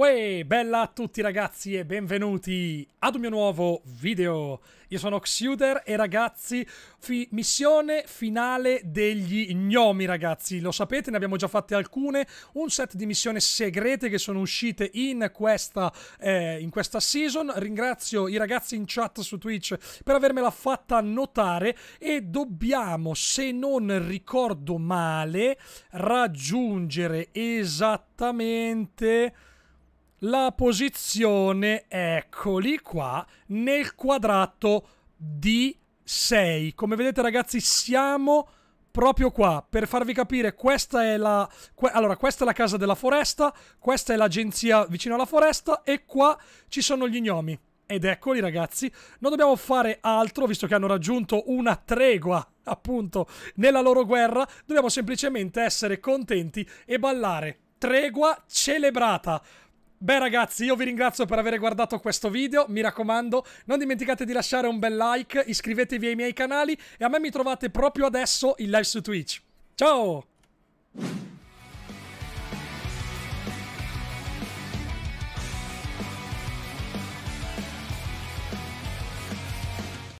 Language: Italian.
Uè, bella a tutti ragazzi e benvenuti ad un mio nuovo video. Io sono Xiuder e ragazzi, missione finale degli gnomi ragazzi. Lo sapete, ne abbiamo già fatte alcune, un set di missioni segrete che sono uscite in questa season. Ringrazio i ragazzi in chat su Twitch per avermela fatta notare e dobbiamo, se non ricordo male, raggiungere esattamente la posizione, eccoli qua, nel quadrato di 6. Come vedete ragazzi siamo proprio qua. Per farvi capire, questa è la questa è la casa della foresta, questa è l'agenzia vicino alla foresta e qua ci sono gli gnomi. Ed eccoli ragazzi, non dobbiamo fare altro, visto che hanno raggiunto una tregua appunto nella loro guerra, dobbiamo semplicemente essere contenti e ballare. Tregua celebrata! Beh ragazzi, io vi ringrazio per aver guardato questo video, mi raccomando non dimenticate di lasciare un bel like, iscrivetevi ai miei canali e a me mi trovate proprio adesso in live su Twitch. Ciao!